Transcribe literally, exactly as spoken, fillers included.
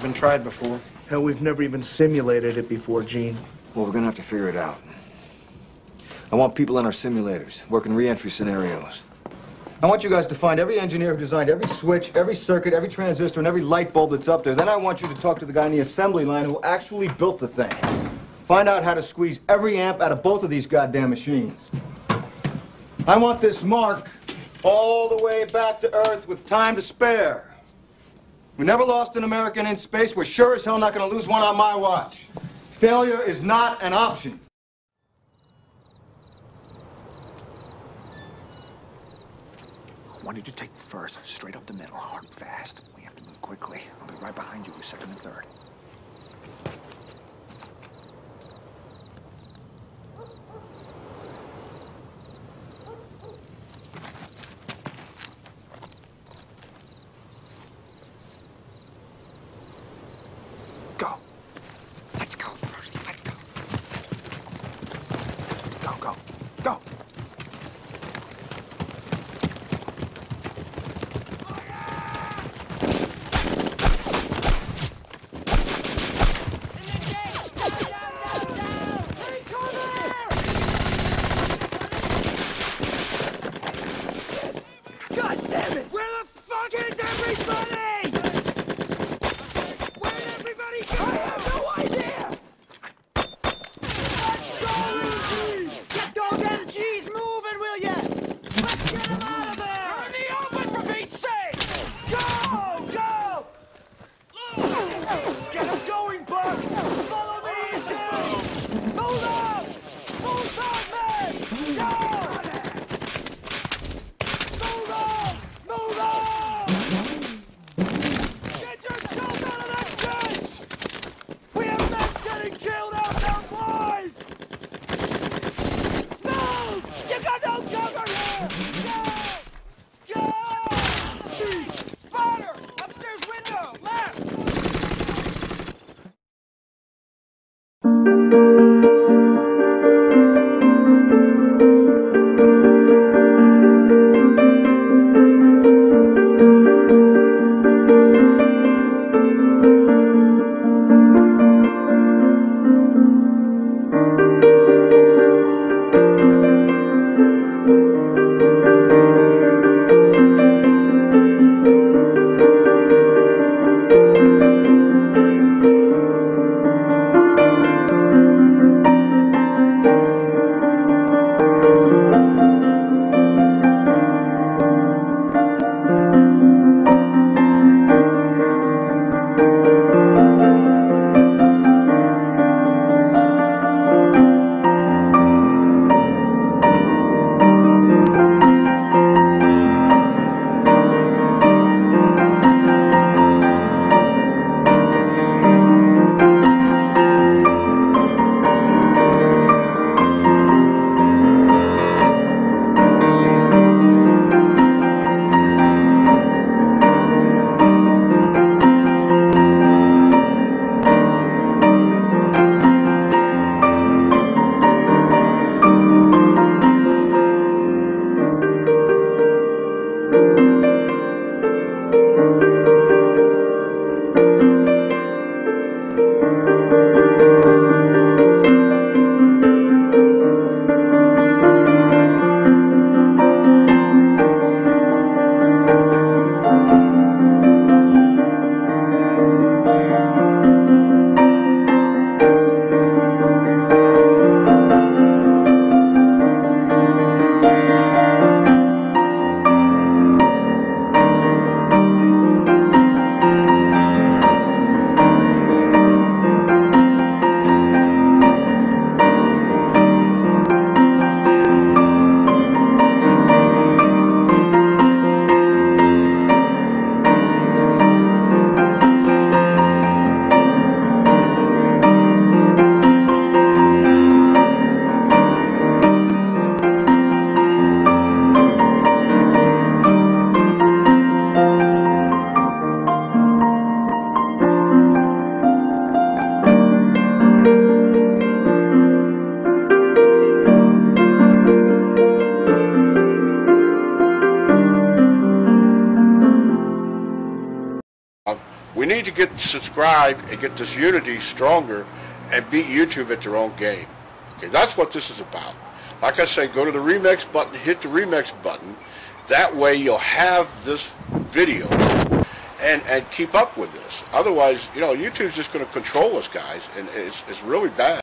been tried before. Hell, we've never even simulated it before, Gene. Well, we're gonna have to figure it out. I want people in our simulators, working re-entry scenarios. I want you guys to find every engineer who designed every switch, every circuit, every transistor, and every light bulb that's up there. Then I want you to talk to the guy in the assembly line who actually built the thing. Find out how to squeeze every amp out of both of these goddamn machines. I want this marked all the way back to Earth with time to spare. We never lost an American in space. We're sure as hell not going to lose one on my watch. Failure is not an option. I wanted to take first, straight up the middle, hard, fast. We have to move quickly. I'll be right behind you with second and third. Go. Let's go first. Let's go. Go, go, go. need to get subscribed and get this unity stronger and beat YouTube at their own game. Okay, that's what this is about. Like I say, go to the remix button, hit the remix button. That way you'll have this video and, and keep up with this. Otherwise, you know, YouTube's just going to control us, guys, and it's, it's really bad.